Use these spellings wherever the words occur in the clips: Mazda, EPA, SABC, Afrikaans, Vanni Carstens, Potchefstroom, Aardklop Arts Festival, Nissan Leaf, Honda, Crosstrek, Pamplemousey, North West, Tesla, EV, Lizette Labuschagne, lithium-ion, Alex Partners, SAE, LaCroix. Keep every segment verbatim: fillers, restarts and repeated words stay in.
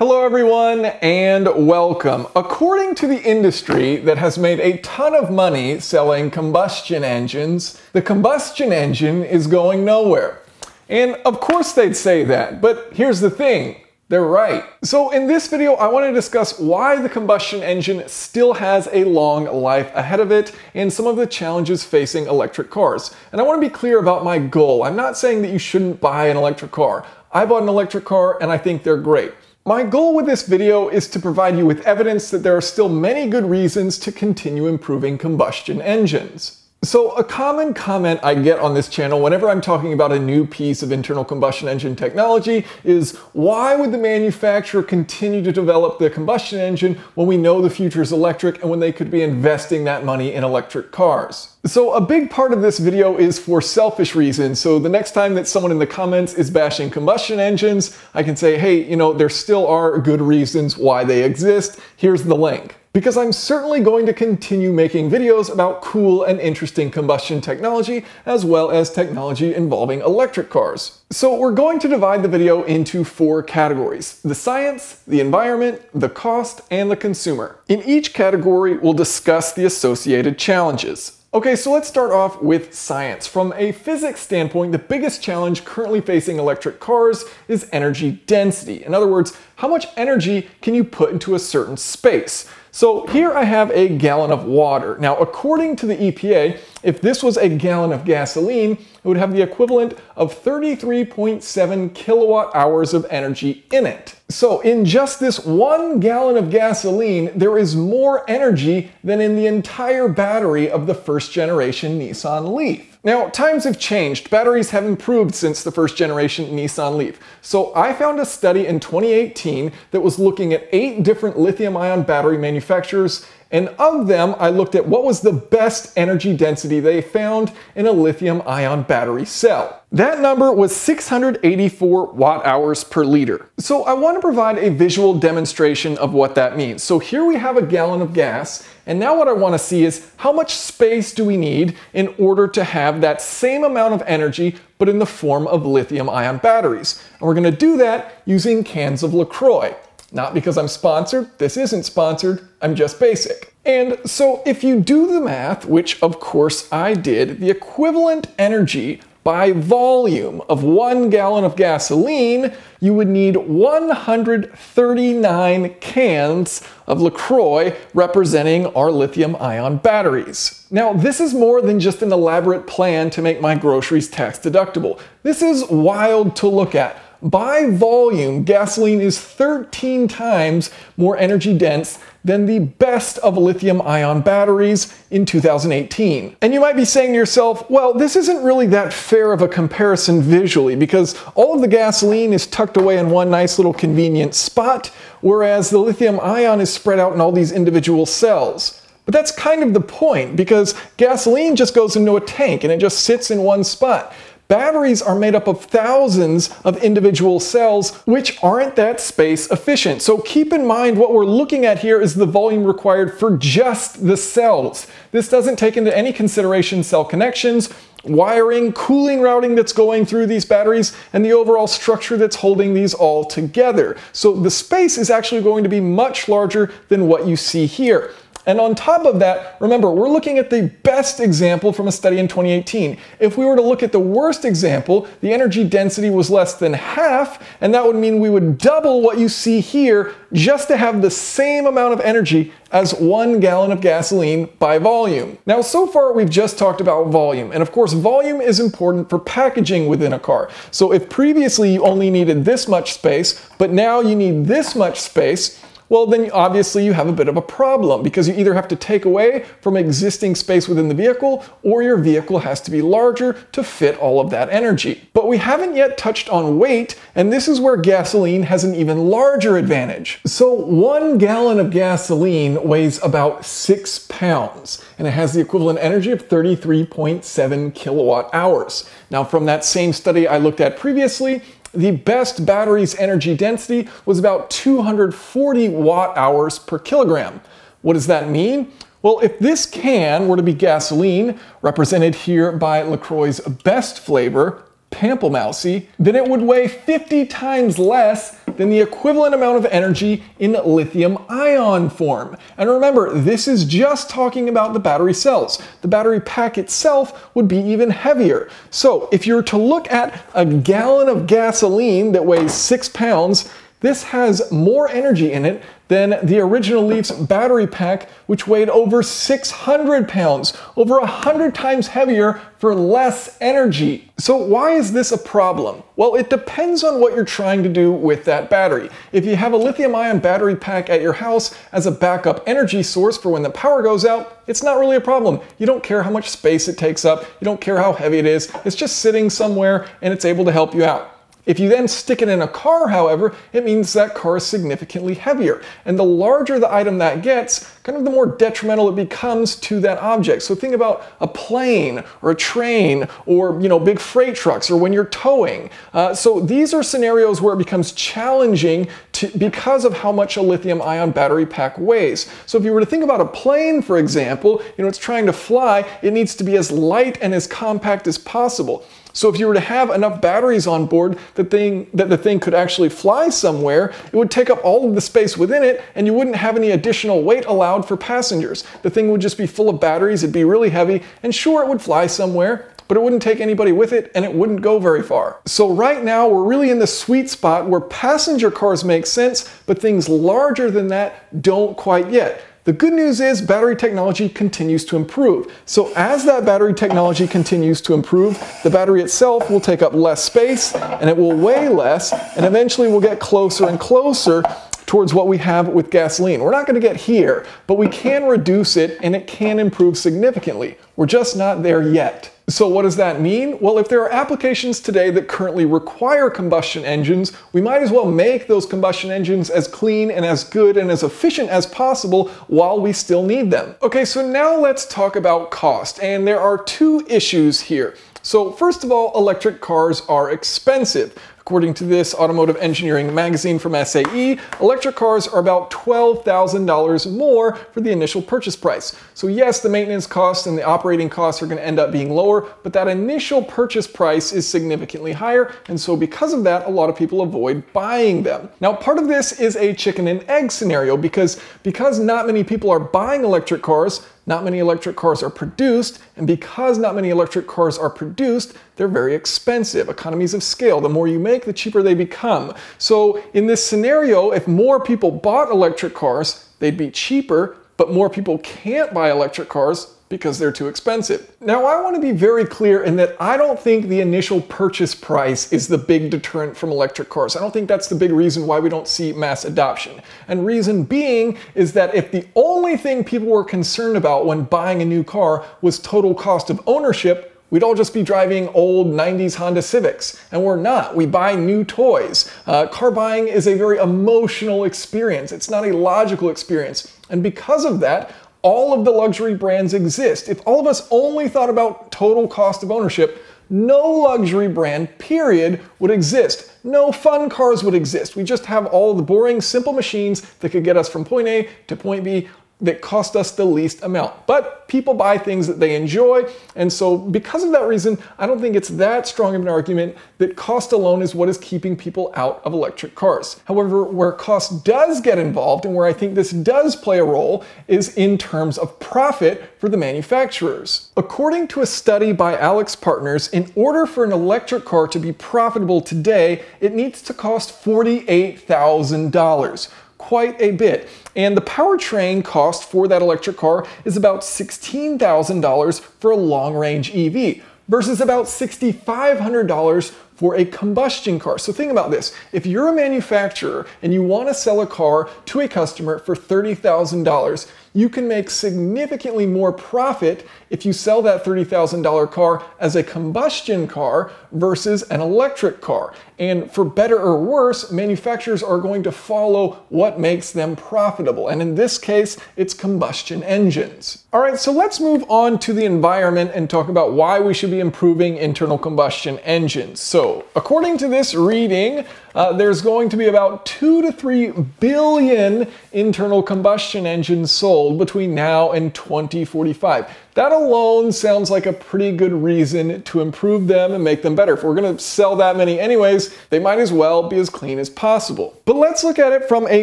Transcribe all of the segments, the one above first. Hello everyone and welcome. According to the industry that has made a ton of money selling combustion engines, the combustion engine is going nowhere. And of course they'd say that, but here's the thing, they're right. So in this video, I want to discuss why the combustion engine still has a long life ahead of it and some of the challenges facing electric cars. And I want to be clear about my goal. I'm not saying that you shouldn't buy an electric car. I bought an electric car and I think they're great. My goal with this video is to provide you with evidence that there are still many good reasons to continue improving combustion engines. So a common comment I get on this channel whenever I'm talking about a new piece of internal combustion engine technology is, why would the manufacturer continue to develop the combustion engine when we know the future is electric and when they could be investing that money in electric cars? So a big part of this video is for selfish reasons, so the next time that someone in the comments is bashing combustion engines, I can say, hey, you know, there still are good reasons why they exist, here's the link. Because I'm certainly going to continue making videos about cool and interesting combustion technology, as well as technology involving electric cars. So we're going to divide the video into four categories: the science, the environment, the cost, and the consumer. In each category, we'll discuss the associated challenges. Okay, so let's start off with science. From a physics standpoint, the biggest challenge currently facing electric cars is energy density. In other words, how much energy can you put into a certain space? So here I have a gallon of water. Now, according to the E P A, if this was a gallon of gasoline, it would have the equivalent of thirty-three point seven kilowatt hours of energy in it. So in just this one gallon of gasoline, there is more energy than in the entire battery of the first generation Nissan Leaf. Now, times have changed. Batteries have improved since the first generation Nissan Leaf. So I found a study in twenty eighteen that was looking at eight different lithium-ion battery manufacturers, and of them, I looked at what was the best energy density they found in a lithium-ion battery cell. That number was six hundred eighty-four watt-hours per liter. So I want to provide a visual demonstration of what that means. So here we have a gallon of gas, and now what I want to see is, how much space do we need in order to have that same amount of energy, but in the form of lithium-ion batteries? And we're going to do that using cans of LaCroix. Not because I'm sponsored, this isn't sponsored, I'm just basic. And so if you do the math, which of course I did, the equivalent energy by volume of one gallon of gasoline, you would need one hundred thirty-nine cans of LaCroix representing our lithium-ion batteries. Now, this is more than just an elaborate plan to make my groceries tax deductible. This is wild to look at. By volume, gasoline is thirteen times more energy dense than the best of lithium-ion batteries in two thousand eighteen. And you might be saying to yourself, well, this isn't really that fair of a comparison visually, because all of the gasoline is tucked away in one nice little convenient spot, whereas the lithium-ion is spread out in all these individual cells. But that's kind of the point, because gasoline just goes into a tank and it just sits in one spot. Batteries are made up of thousands of individual cells, which aren't that space efficient. So keep in mind what we're looking at here is the volume required for just the cells. This doesn't take into any consideration cell connections, wiring, cooling routing that's going through these batteries, and the overall structure that's holding these all together. So the space is actually going to be much larger than what you see here. And on top of that, remember, we're looking at the best example from a study in twenty eighteen. If we were to look at the worst example, the energy density was less than half, and that would mean we would double what you see here just to have the same amount of energy as one gallon of gasoline by volume. Now, so far we've just talked about volume, and of course volume is important for packaging within a car. So if previously you only needed this much space, but now you need this much space, well, then obviously you have a bit of a problem, because you either have to take away from existing space within the vehicle, or your vehicle has to be larger to fit all of that energy. But we haven't yet touched on weight, and this is where gasoline has an even larger advantage. So one gallon of gasoline weighs about six pounds, and it has the equivalent energy of thirty-three point seven kilowatt hours. Now, from that same study I looked at previously, the best battery's energy density was about two hundred forty watt hours per kilogram. What does that mean? Well, if this can were to be gasoline, represented here by LaCroix's best flavor, Pamplemousey, then it would weigh fifty times less than the equivalent amount of energy in lithium ion form. And remember, this is just talking about the battery cells. The battery pack itself would be even heavier. So if you were to look at a gallon of gasoline that weighs six pounds, this has more energy in it than the original Leaf's battery pack, which weighed over six hundred pounds, over one hundred times heavier for less energy. So why is this a problem? Well, it depends on what you're trying to do with that battery. If you have a lithium-ion battery pack at your house as a backup energy source for when the power goes out, it's not really a problem. You don't care how much space it takes up, you don't care how heavy it is, it's just sitting somewhere and it's able to help you out. If you then stick it in a car, however, it means that car is significantly heavier. And the larger the item that gets, kind of the more detrimental it becomes to that object. So think about a plane or a train or, you know, big freight trucks or when you're towing. Uh, so these are scenarios where it becomes challenging to, because of how much a lithium ion battery pack weighs. So if you were to think about a plane, for example, you know, it's trying to fly, it needs to be as light and as compact as possible. So if you were to have enough batteries on board that, thing, that the thing could actually fly somewhere, it would take up all of the space within it and you wouldn't have any additional weight allowed for passengers. The thing would just be full of batteries, it'd be really heavy, and sure, it would fly somewhere, but it wouldn't take anybody with it and it wouldn't go very far. So right now we're really in the sweet spot where passenger cars make sense, but things larger than that don't quite yet. The good news is battery technology continues to improve. So as that battery technology continues to improve, the battery itself will take up less space and it will weigh less, and eventually we'll get closer and closer towards what we have with gasoline. We're not going to get here, but we can reduce it and it can improve significantly. We're just not there yet. So what does that mean? Well, if there are applications today that currently require combustion engines, we might as well make those combustion engines as clean and as good and as efficient as possible while we still need them. Okay, so now let's talk about cost. And there are two issues here. So first of all, electric cars are expensive. According to this automotive engineering magazine from S A E, electric cars are about twelve thousand dollars more for the initial purchase price. So yes, the maintenance costs and the operating costs are going to end up being lower, but that initial purchase price is significantly higher, and so because of that, a lot of people avoid buying them. Now, part of this is a chicken and egg scenario because, because not many people are buying electric cars, not many electric cars are produced, and because not many electric cars are produced, they're very expensive. Economies of scale, the more you make, the cheaper they become. So in this scenario, if more people bought electric cars, they'd be cheaper, but more people can't buy electric cars because they're too expensive. Now, I want to be very clear in that I don't think the initial purchase price is the big deterrent from electric cars. I don't think that's the big reason why we don't see mass adoption. And reason being is that if the only thing people were concerned about when buying a new car was total cost of ownership, we'd all just be driving old nineties Honda Civics, and we're not. We buy new toys. Uh, car buying is a very emotional experience. It's not a logical experience. And because of that, all of the luxury brands exist. If all of us only thought about total cost of ownership, no luxury brand, period, would exist. No fun cars would exist. We just have all the boring, simple machines that could get us from point A to point B that cost us the least amount. But people buy things that they enjoy, and so because of that reason, I don't think it's that strong of an argument that cost alone is what is keeping people out of electric cars. However, where cost does get involved, and where I think this does play a role, is in terms of profit for the manufacturers. According to a study by Alex Partners, in order for an electric car to be profitable today, it needs to cost forty-eight thousand dollars. Quite a bit. And the powertrain cost for that electric car is about sixteen thousand dollars for a long-range E V versus about six thousand five hundred dollars for a combustion car. So think about this. If you're a manufacturer and you want to sell a car to a customer for thirty thousand dollars, you can make significantly more profit if you sell that thirty thousand dollar car as a combustion car versus an electric car. And for better or worse, manufacturers are going to follow what makes them profitable. And in this case, it's combustion engines. All right, so let's move on to the environment and talk about why we should be improving internal combustion engines. So, according to this reading, Uh, there's going to be about two to three billion internal combustion engines sold between now and twenty forty-five. That alone sounds like a pretty good reason to improve them and make them better. If we're going to sell that many anyways, they might as well be as clean as possible. But let's look at it from a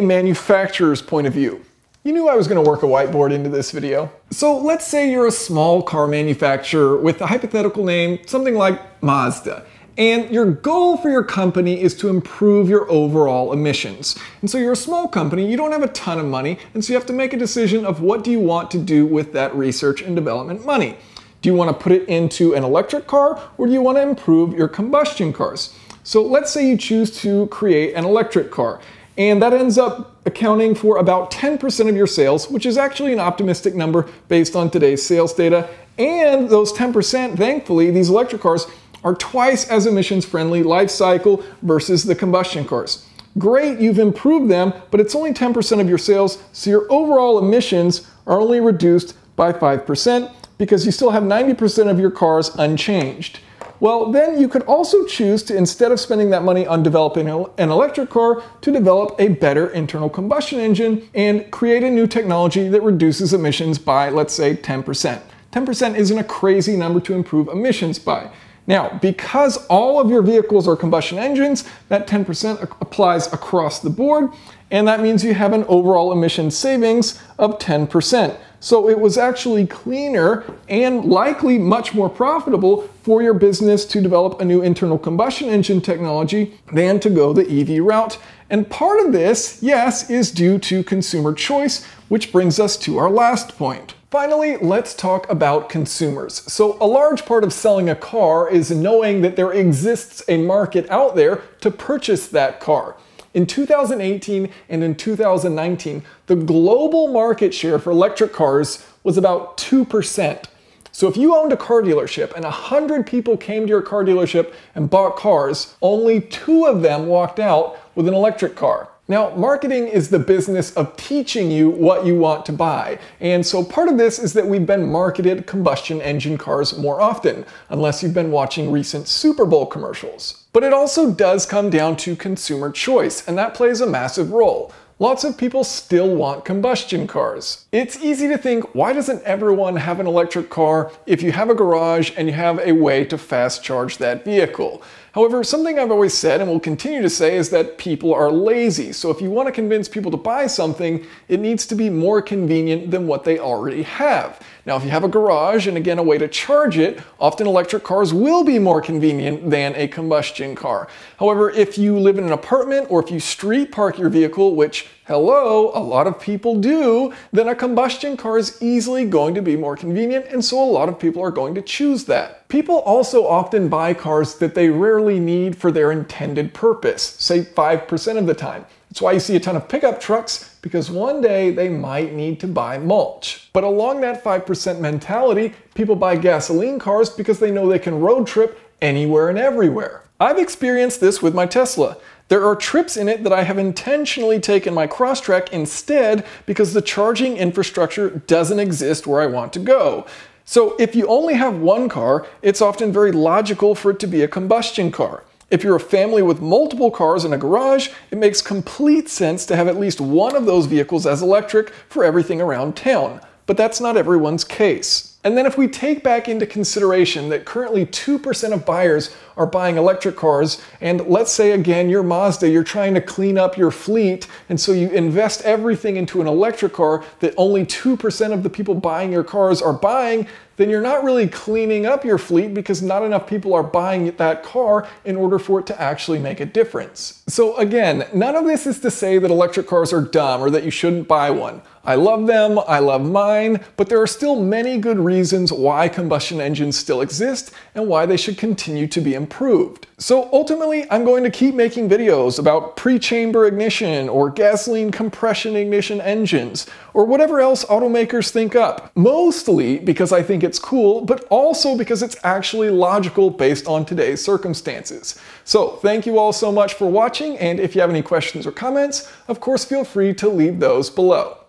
manufacturer's point of view. You knew I was going to work a whiteboard into this video. So let's say you're a small car manufacturer with a hypothetical name, something like Mazda. And your goal for your company is to improve your overall emissions. And so you're a small company, you don't have a ton of money, and so you have to make a decision of what do you want to do with that research and development money. Do you want to put it into an electric car, or do you want to improve your combustion cars? So let's say you choose to create an electric car, and that ends up accounting for about ten percent of your sales, which is actually an optimistic number based on today's sales data. And those ten percent, thankfully, these electric cars are twice as emissions-friendly life cycle versus the combustion cars. Great, you've improved them, but it's only ten percent of your sales, so your overall emissions are only reduced by five percent because you still have ninety percent of your cars unchanged. Well, then you could also choose to, instead of spending that money on developing an electric car, to develop a better internal combustion engine and create a new technology that reduces emissions by, let's say, ten percent. ten percent isn't a crazy number to improve emissions by. Now, because all of your vehicles are combustion engines, that ten percent applies across the board, and that means you have an overall emission savings of ten percent. So it was actually cleaner and likely much more profitable for your business to develop a new internal combustion engine technology than to go the E V route. And part of this, yes, is due to consumer choice, which brings us to our last point. Finally, let's talk about consumers. So a large part of selling a car is knowing that there exists a market out there to purchase that car. In two thousand eighteen and in two thousand nineteen, the global market share for electric cars was about two percent. So if you owned a car dealership and one hundred people came to your car dealership and bought cars, only two of them walked out with an electric car. Now, marketing is the business of teaching you what you want to buy. And so part of this is that we've been marketed combustion engine cars more often, unless you've been watching recent Super Bowl commercials. But it also does come down to consumer choice, and that plays a massive role. Lots of people still want combustion cars. It's easy to think, why doesn't everyone have an electric car if you have a garage and you have a way to fast charge that vehicle? However, something I've always said and will continue to say is that people are lazy. So if you want to convince people to buy something, it needs to be more convenient than what they already have. Now, if you have a garage and again a way to charge it, often electric cars will be more convenient than a combustion car. However, if you live in an apartment or if you street park your vehicle, which hello, a lot of people do, then a combustion car is easily going to be more convenient, and so a lot of people are going to choose that. People also often buy cars that they rarely need for their intended purpose, say five percent of the time. That's why you see a ton of pickup trucks, because one day they might need to buy mulch. But along that five percent mentality, people buy gasoline cars because they know they can road trip anywhere and everywhere. I've experienced this with my Tesla. There are trips in it that I have intentionally taken my Crosstrek instead because the charging infrastructure doesn't exist where I want to go. So if you only have one car, it's often very logical for it to be a combustion car. If you're a family with multiple cars in a garage, it makes complete sense to have at least one of those vehicles as electric for everything around town. But that's not everyone's case. And then if we take back into consideration that currently two percent of buyers are buying electric cars, and let's say again you're Mazda, you're trying to clean up your fleet, and so you invest everything into an electric car that only two percent of the people buying your cars are buying, then you're not really cleaning up your fleet because not enough people are buying that car in order for it to actually make a difference. So again, none of this is to say that electric cars are dumb or that you shouldn't buy one. I love them, I love mine, but there are still many good reasons reasons why combustion engines still exist and why they should continue to be improved. So ultimately, I'm going to keep making videos about pre-chamber ignition or gasoline compression ignition engines or whatever else automakers think up, mostly because I think it's cool, but also because it's actually logical based on today's circumstances. So thank you all so much for watching, and if you have any questions or comments, of course, feel free to leave those below.